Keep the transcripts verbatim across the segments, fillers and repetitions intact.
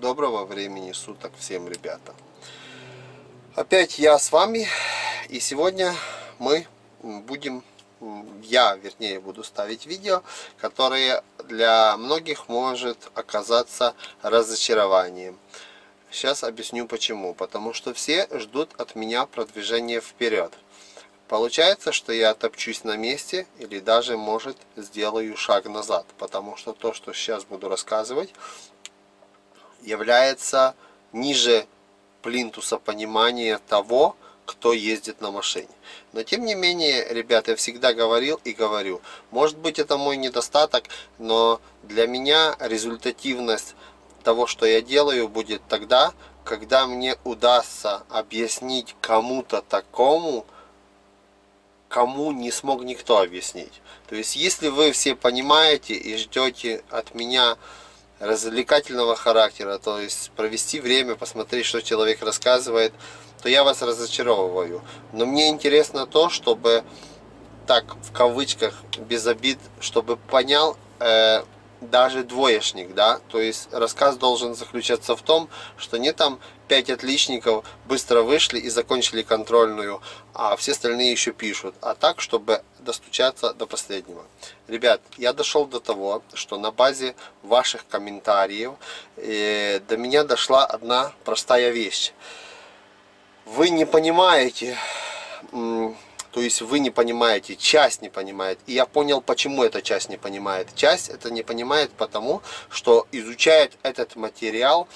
Доброго времени суток всем, ребята. Опять я с вами, и сегодня мы будем, я вернее буду ставить видео, которые для многих может оказаться разочарованием. Сейчас объясню почему. Потому что все ждут от меня продвижения вперед. Получается, что я топчусь на месте или даже, может, сделаю шаг назад. Потому что то, что сейчас буду рассказывать, является ниже плинтуса понимания того, кто ездит на машине. Но, тем не менее, ребят, я всегда говорил и говорю. Может быть, это мой недостаток, но для меня результативность того, что я делаю, будет тогда, когда мне удастся объяснить кому-то такому, кому не смог никто объяснить. То есть, если вы все понимаете и ждете от меня развлекательного характера, то есть провести время, посмотреть, что человек рассказывает, то я вас разочаровываю. Но мне интересно то, чтобы, так, в кавычках, без обид, чтобы понял э, даже двоечник, да, то есть рассказ должен заключаться в том, что не там пять отличников быстро вышли и закончили контрольную, а все остальные еще пишут, а так, чтобы достучаться до последнего. Ребят, я дошел до того, что на базе ваших комментариев э, до меня дошла одна простая вещь. Вы не понимаете, то есть вы не понимаете, часть не понимает. И я понял, почему эта часть не понимает. Часть это не понимает потому, что изучает этот материал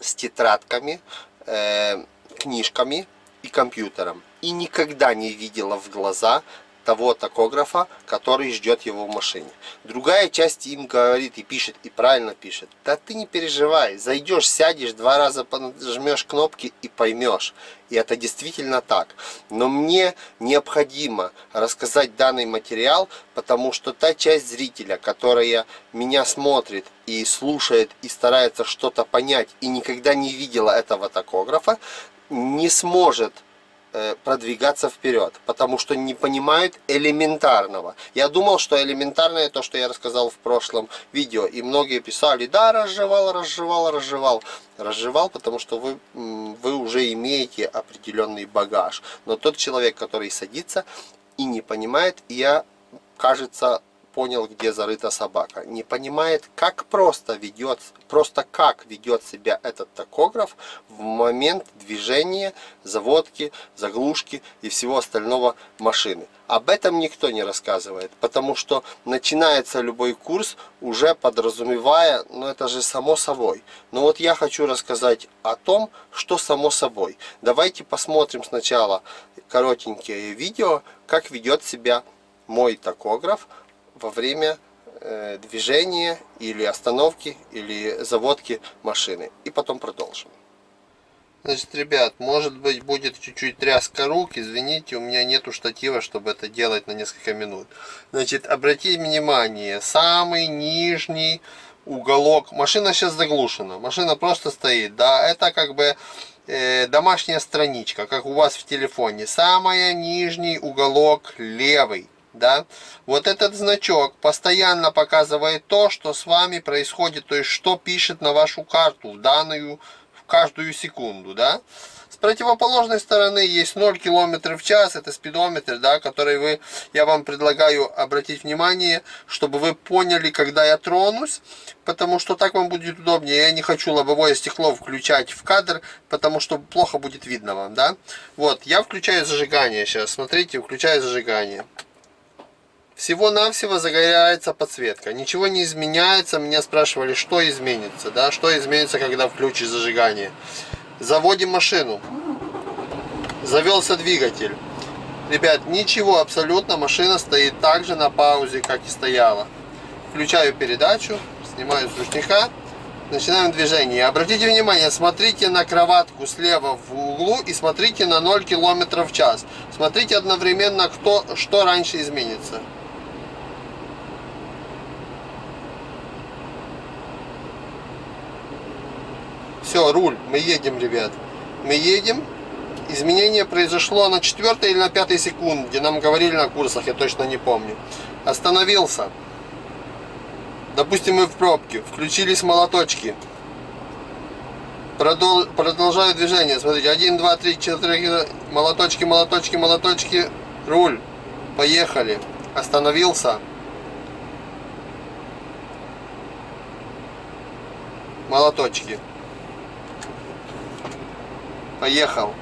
с тетрадками, э, книжками и компьютером. И никогда не видела в глаза того тахографа, который ждет его в машине. Другая часть им говорит и пишет, и правильно пишет. Да ты не переживай, зайдешь, сядешь, два раза нажмешь кнопки и поймешь. И это действительно так. Но мне необходимо рассказать данный материал, потому что та часть зрителя, которая меня смотрит и слушает, и старается что-то понять, и никогда не видела этого тахографа, не сможет продвигаться вперед, потому что не понимают элементарного. Я думал, что элементарное то, что я рассказал в прошлом видео, и многие писали, да, разжевал, разжевал, разжевал. Разжевал, потому что вы, вы уже имеете определенный багаж. Но тот человек, который садится и не понимает, я, кажется, понял, где зарыта собака. Не понимает, как просто ведет, просто как ведет себя этот тахограф в момент движения, заводки, заглушки и всего остального машины. Об этом никто не рассказывает, потому что начинается любой курс, уже подразумевая, ну это же само собой. Но вот я хочу рассказать о том, что само собой. Давайте посмотрим сначала коротенькое видео, как ведет себя мой тахограф во время э, движения, или остановки, или заводки машины. И потом продолжим. Значит, ребят, может быть, будет чуть-чуть тряска рук. Извините, у меня нету штатива, чтобы это делать на несколько минут. Значит, обратите внимание, самый нижний уголок. Машина сейчас заглушена. Машина просто стоит. Да, это как бы э, домашняя страничка, как у вас в телефоне. Самый нижний уголок левый. Да? Вот этот значок постоянно показывает то, что с вами происходит, то есть что пишет на вашу карту в данную, в каждую секунду. Да? С противоположной стороны есть ноль километров в час, это спидометр, да, который вы, я вам предлагаю обратить внимание, чтобы вы поняли, когда я тронусь, потому что так вам будет удобнее. Я не хочу лобовое стекло включать в кадр, потому что плохо будет видно вам. Да? Вот, я включаю зажигание сейчас, смотрите, включаю зажигание. Всего-навсего загорается подсветка. Ничего не изменяется. Меня спрашивали, что изменится. Да? Что изменится, когда включишь зажигание. Заводим машину. Завелся двигатель. Ребят, ничего абсолютно. Машина стоит так же на паузе, как и стояла. Включаю передачу. Снимаю с ручника. Начинаем движение. Обратите внимание, смотрите на кроватку слева в углу и смотрите на ноль километров в час. Смотрите одновременно, кто, что раньше изменится. Все, руль, мы едем, ребят. Мы едем. Изменение произошло на четвёртой или на пятой секунде. Нам говорили на курсах, я точно не помню. Остановился. Допустим, мы в пробке. Включились молоточки. Продолжаю движение. Смотрите, один, два, три, четыре, молоточки, молоточки, молоточки, руль. Поехали. Остановился. Молоточки. Поехал.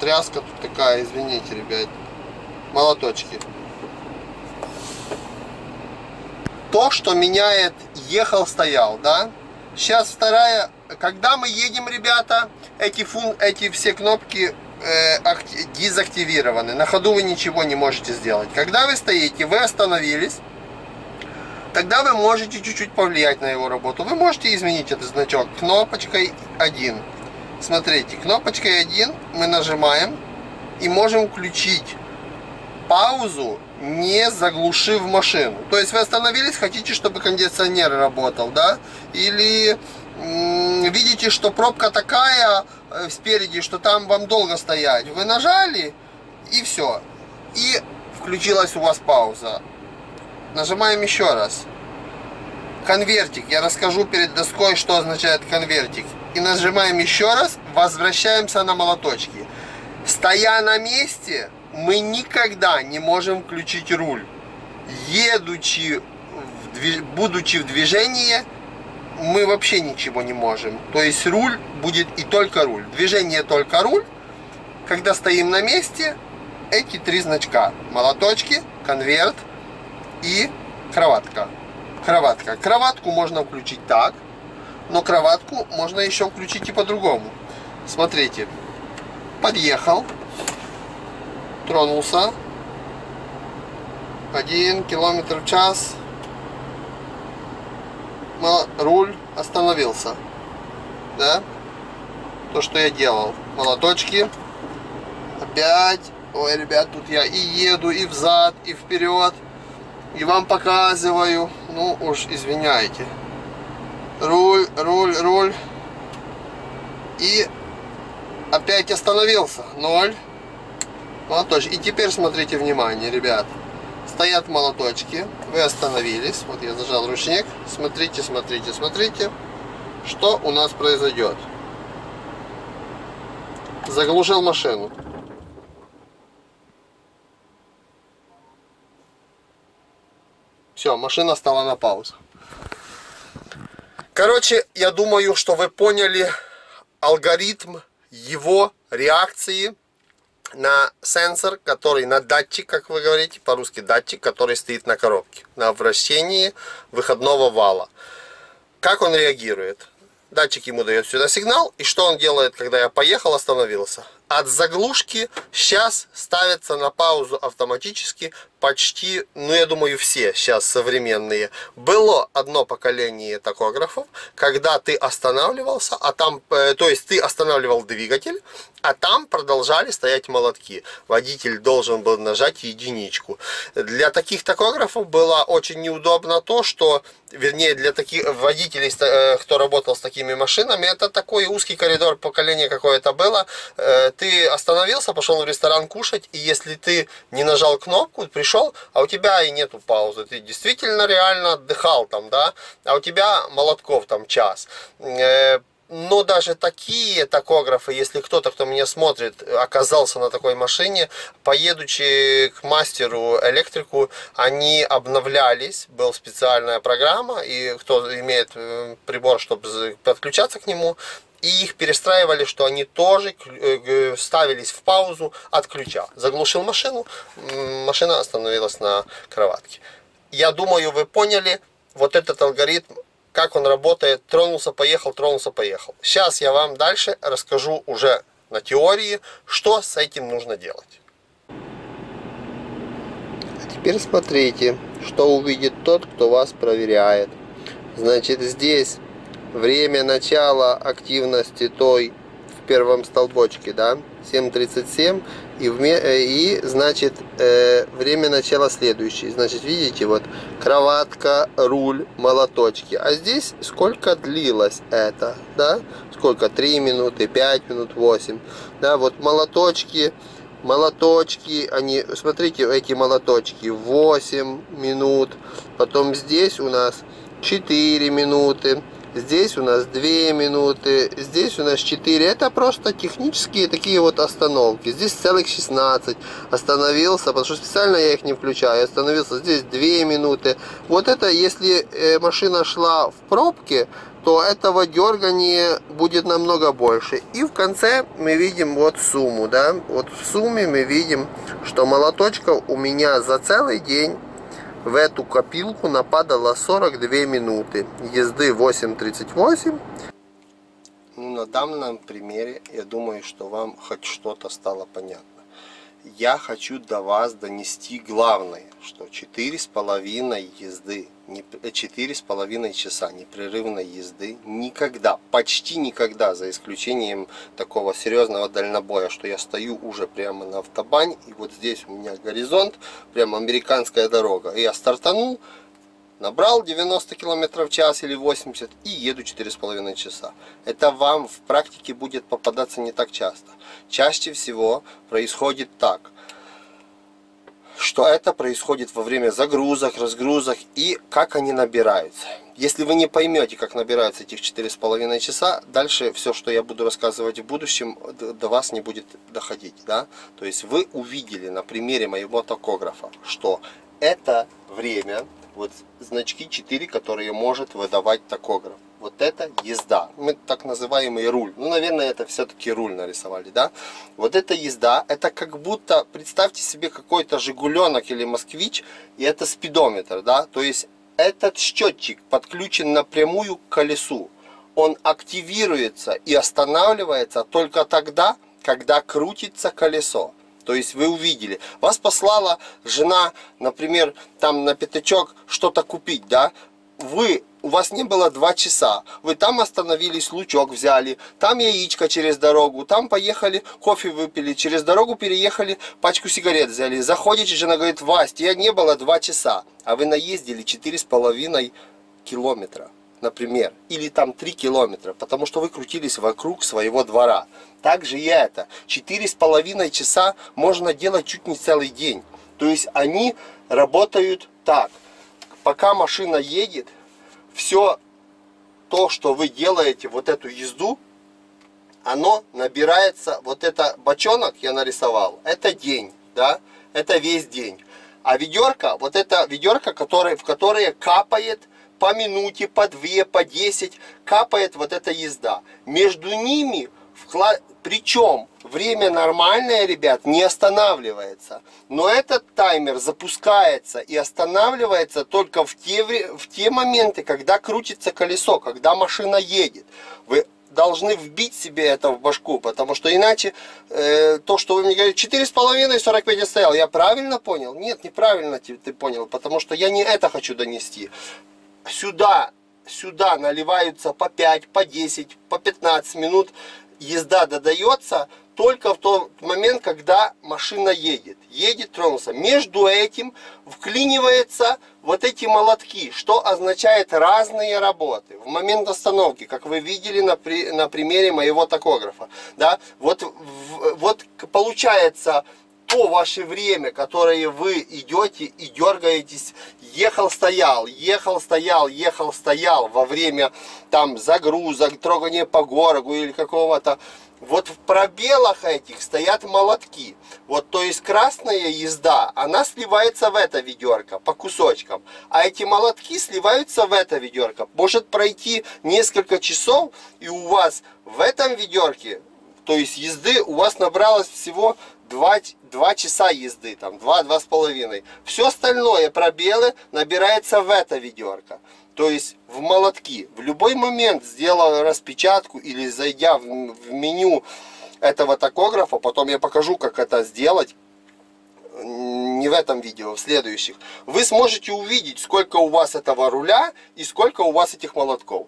Тряска тут такая, извините, ребят. Молоточки. То, что меняет ехал-стоял, да? Сейчас вторая. Когда мы едем, ребята, эти, фун... эти все кнопки э, акти... дезактивированы. На ходу вы ничего не можете сделать. Когда вы стоите, вы остановились, тогда вы можете чуть-чуть повлиять на его работу. Вы можете изменить этот значок кнопочкой один. Смотрите, кнопочкой один мы нажимаем и можем включить паузу, не заглушив машину. То есть вы остановились, хотите, чтобы кондиционер работал, да? Или м-м, видите, что пробка такая э, спереди, что там вам долго стоять. Вы нажали, и все. И включилась у вас пауза. Нажимаем еще раз. Конвертик. Я расскажу перед доской, что означает конвертик. И нажимаем еще раз, возвращаемся на молоточки. Стоя на месте, мы никогда не можем включить руль. Едучи, в движ... будучи в движении, мы вообще ничего не можем. То есть руль будет и только руль. Движение только руль. Когда стоим на месте, эти три значка. Молоточки, конверт и кроватка. Кроватка. Кроватку можно включить так. Но кроватку можно еще включить и по-другому. Смотрите. Подъехал. Тронулся. один километр в час. Руль остановился. Да? То, что я делал. Молоточки. Опять. Ой, ребят, тут я и еду, и взад, и вперед. И вам показываю. Ну уж извиняйте. Руль, руль, руль. И опять остановился. Ноль. Молоточек. И теперь смотрите внимание, ребят. Стоят молоточки. Вы остановились. Вот я зажал ручник. Смотрите, смотрите, смотрите. Что у нас произойдет? Заглушил машину. Все, машина стала на паузу. Короче, я думаю, что вы поняли алгоритм его реакции на сенсор, который на датчик, как вы говорите, по-русски датчик, который стоит на коробке, на вращении выходного вала. Как он реагирует? Датчик ему дает сюда сигнал, и что он делает, когда я поехал, остановился? От заглушки сейчас ставятся на паузу автоматически почти, ну я думаю, все сейчас современные. Было одно поколение тахографов, когда ты останавливался, а там, то есть ты останавливал двигатель, а там продолжали стоять молотки. Водитель должен был нажать единичку. Для таких тахографов было очень неудобно то, что, вернее, для таких водителей, кто работал с такими машинами, это такой узкий коридор поколения какое-то было. Ты остановился, пошел в ресторан кушать, и если ты не нажал кнопку, пришел, а у тебя и нету паузы, ты действительно реально отдыхал там, да, а у тебя молотков там час. Но даже такие тахографы, если кто-то, кто меня смотрит, оказался на такой машине, поедучи к мастеру электрику, они обновлялись, была специальная программа, и кто имеет прибор, чтобы подключаться к нему, и их перестраивали, что они тоже ставились в паузу от ключа. Заглушил машину, машина остановилась на кроватке. Я думаю, вы поняли вот этот алгоритм, как он работает. Тронулся, поехал, тронулся, поехал. Сейчас я вам дальше расскажу уже на теории, что с этим нужно делать. А теперь смотрите, что увидит тот, кто вас проверяет. Значит, здесь... время начала активности той в первом столбочке, да, семь тридцать семь, и, и значит э, время начала следующее. Значит, видите, вот кроватка, руль, молоточки. А здесь сколько длилось это, да? Сколько? три минуты, пять минут, восемь. Да, вот молоточки, молоточки, они, смотрите, эти молоточки, восемь минут. Потом здесь у нас четыре минуты. Здесь у нас две минуты, здесь у нас четыре. Это просто технические такие вот остановки. Здесь целых шестнадцать. Остановился, потому что специально я их не включаю. Остановился здесь две минуты. Вот это, если машина шла в пробке, то этого дергания будет намного больше. И в конце мы видим вот сумму, да? Вот в сумме мы видим, что молоточков у меня за целый день в эту копилку нападало сорок две минуты езды восемь тридцать восемь. Ну, на данном примере, я думаю, что вам хоть что-то стало понятно. Я хочу до вас донести главное, что четыре с половиной езды, четыре с половиной часа непрерывной езды никогда, почти никогда, за исключением такого серьезного дальнобоя, что я стою уже прямо на автобане, и вот здесь у меня горизонт, прямо американская дорога, и я стартанул, набрал девяносто километров в час или восемьдесят и еду четыре с половиной часа. Это вам в практике будет попадаться не так часто. Чаще всего происходит так, что это происходит во время загрузок, разгрузок и как они набираются. Если вы не поймете, как набираются этих четыре с половиной часа, дальше все, что я буду рассказывать в будущем, до вас не будет доходить. Да? То есть вы увидели на примере моего тахографа, что это время... Вот значки четыре, которые может выдавать тахограф. Вот это езда. Мы так называемый руль. Ну, наверное, это все-таки руль нарисовали, да? Вот это езда. Это как будто, представьте себе, какой-то жигуленок или москвич. И это спидометр, да? То есть этот счетчик подключен напрямую к колесу. Он активируется и останавливается только тогда, когда крутится колесо. То есть вы увидели, вас послала жена, например, там на пятачок что-то купить, да? Вы, у вас не было два часа, вы там остановились, лучок взяли, там яичко через дорогу, там поехали, кофе выпили, через дорогу переехали, пачку сигарет взяли. Заходите, жена говорит: Вась, я не было два часа, а вы наездили четыре с половиной километра. Например, или там три километра, потому что вы крутились вокруг своего двора. Также и это. четыре с половиной часа можно делать чуть не целый день. То есть они работают так. Пока машина едет, все то, что вы делаете, вот эту езду, оно набирается, вот это бочонок я нарисовал, это день, да, это весь день. А ведерко, вот это ведерко, которое, в которое капает по минуте, по две, по десять капает вот эта езда. Между ними, вкла... причем время нормальное, ребят, не останавливается. Но этот таймер запускается и останавливается только в те, в те моменты, когда крутится колесо, когда машина едет. Вы должны вбить себе это в башку, потому что иначе э, то, что вы мне говорите, четыре с половиной сорок пять я стоял, я правильно понял? Нет, неправильно ты, ты понял, потому что я не это хочу донести. Сюда, сюда наливаются по пять, по десять, по пятнадцать минут. Езда додается только в тот момент, когда машина едет. Едет, тронулся. Между этим вклиниваются вот эти молотки, что означает разные работы. В момент остановки, как вы видели на, при, на примере моего тахографа. Да? Вот, в, вот получается... То ваше время, которое вы идете и дергаетесь, ехал, стоял, ехал, стоял, ехал, стоял во время там загрузок, трогания по городу или какого-то. Вот в пробелах этих стоят молотки. Вот, то есть красная езда, она сливается в это ведерко по кусочкам. А эти молотки сливаются в это ведерко. Может пройти несколько часов, и у вас в этом ведерке, то есть езды, у вас набралось всего два часа езды, там два-два с половиной. Все остальное, пробелы, набирается в это ведерко. То есть в молотки. В любой момент, сделав распечатку или зайдя в, в меню этого тахографа, потом я покажу, как это сделать, не в этом видео, в следующих, вы сможете увидеть, сколько у вас этого руля и сколько у вас этих молотков.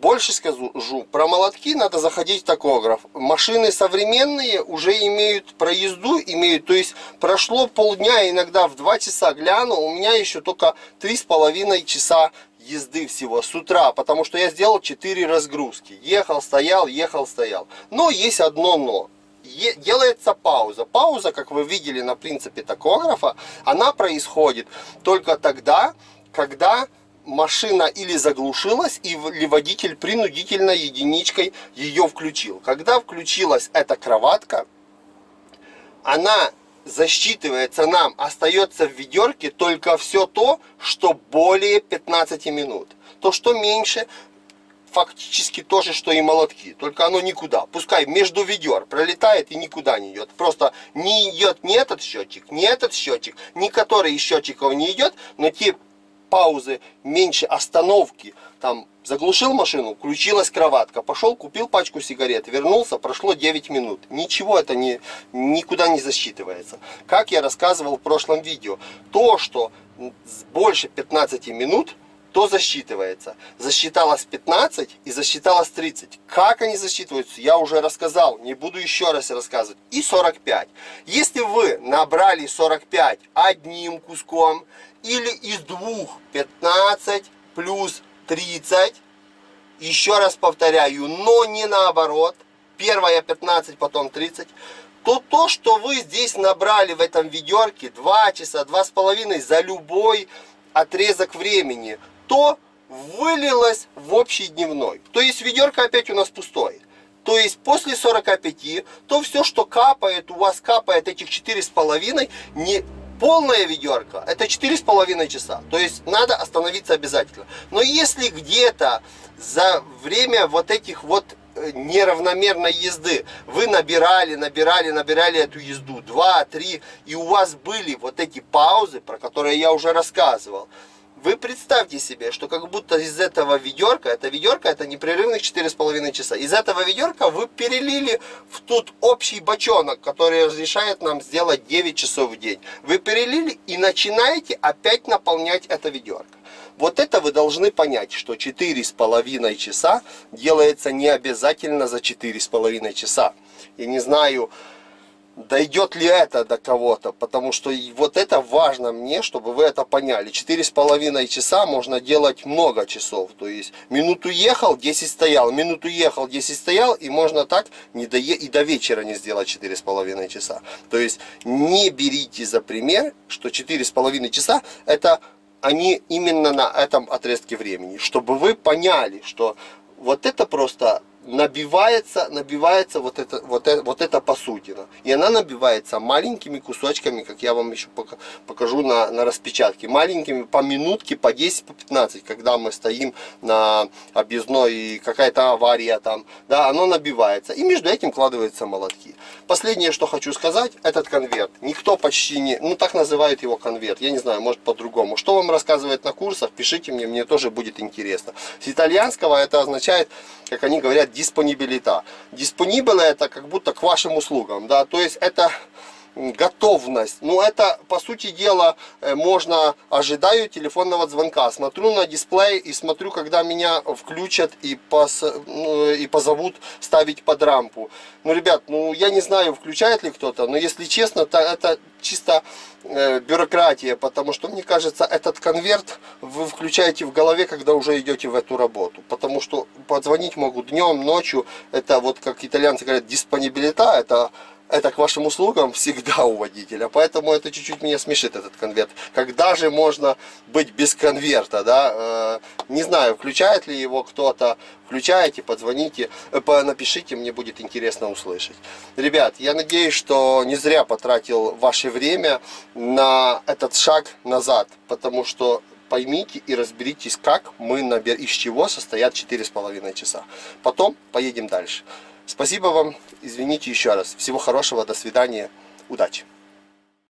Больше скажу, про молотки надо заходить в тахограф. Машины современные уже имеют проезду, имеют, то есть прошло полдня, иногда в два часа гляну, у меня еще только три с половиной часа езды всего с утра, потому что я сделал четыре разгрузки. Ехал, стоял, ехал, стоял. Но есть одно но. Делается пауза. Пауза, как вы видели на принципе тахографа, она происходит только тогда, когда машина или заглушилась, или водитель принудительно единичкой ее включил. Когда включилась эта кроватка, она засчитывается нам, остается в ведерке только все то, что более пятнадцати минут. То, что меньше, фактически то же, что и молотки, только оно никуда. Пускай между ведер пролетает и никуда не идет. Просто не идет ни этот счетчик, ни этот счетчик, ни который из счетчиков не идет, но те паузы, меньше остановки. Там заглушил машину, включилась кроватка, пошел, купил пачку сигарет, вернулся, прошло девять минут. Ничего это не, никуда не засчитывается. Как я рассказывал в прошлом видео, то, что больше пятнадцати минут, то засчитывается. Засчиталось пятнадцать и засчиталось тридцать. Как они засчитываются, я уже рассказал, не буду еще раз рассказывать. И сорок пять. Если вы набрали сорок пять одним куском или из двух, пятнадцать плюс тридцать, еще раз повторяю, но не наоборот, первая пятнадцать, потом тридцать, то то, что вы здесь набрали в этом ведерке два часа, два с половиной за любой отрезок времени, то вылилось в общий дневной. То есть ведерко опять у нас пустое. То есть после сорока пяти, то все, что капает, у вас капает этих четыре с половиной, не полная ведерко, это четыре с половиной часа. То есть надо остановиться обязательно. Но если где-то за время вот этих вот неравномерной езды вы набирали, набирали, набирали эту езду два, три, и у вас были вот эти паузы, про которые я уже рассказывал, вы представьте себе, что как будто из этого ведерка, это ведерко, это непрерывных четыре с половиной часа, из этого ведерка вы перелили в тот общий бочонок, который разрешает нам сделать девять часов в день. Вы перелили и начинаете опять наполнять это ведерко. Вот это вы должны понять, что четыре с половиной часа делается не обязательно за четыре с половиной часа. Я не знаю, дойдет ли это до кого-то, потому что вот это важно мне, чтобы вы это поняли. четыре с половиной часа можно делать много часов. То есть минуту ехал, десять стоял, минуту ехал, десять стоял, и можно так не до, и до вечера не сделать четыре с половиной часа. То есть не берите за пример, что четыре с половиной часа это они именно на этом отрезке времени. Чтобы вы поняли, что вот это просто набивается, набивается вот это, вот это, вот это посудина. И она набивается маленькими кусочками, как я вам еще покажу на, на распечатке. Маленькими по минутке, по десять, по пятнадцать, когда мы стоим на объездной и какая-то авария там. Да, оно набивается. И между этим кладываются молотки. Последнее, что хочу сказать, этот конверт. Никто почти не... Ну, так называют его конверт. Я не знаю, может по-другому. Что вам рассказывают на курсах, пишите мне, мне тоже будет интересно. С итальянского это означает, как они говорят, диспонибилита. Диспонибиле это как будто к вашим услугам, да, то есть это готовность. Ну, это, по сути дела, можно, ожидаю телефонного звонка, смотрю на дисплей и смотрю, когда меня включат и, пос, ну, и позовут ставить под рампу. Ну, ребят, ну, я не знаю, включает ли кто-то, но, если честно, то это чисто э, бюрократия, потому что, мне кажется, этот конверт вы включаете в голове, когда уже идете в эту работу, потому что позвонить могут днем, ночью, это вот, как итальянцы говорят, диспонибилита, это... Это к вашим услугам всегда у водителя. Поэтому это чуть-чуть меня смешит, этот конверт. Когда же можно быть без конверта, да? Не знаю, включает ли его кто-то. Включаете, подзвоните, напишите, мне будет интересно услышать. Ребят, я надеюсь, что не зря потратил ваше время на этот шаг назад. Потому что поймите и разберитесь, как мы наберем, из чего состоят четыре с половиной часа. Потом поедем дальше. Спасибо вам, извините еще раз. Всего хорошего, до свидания, удачи!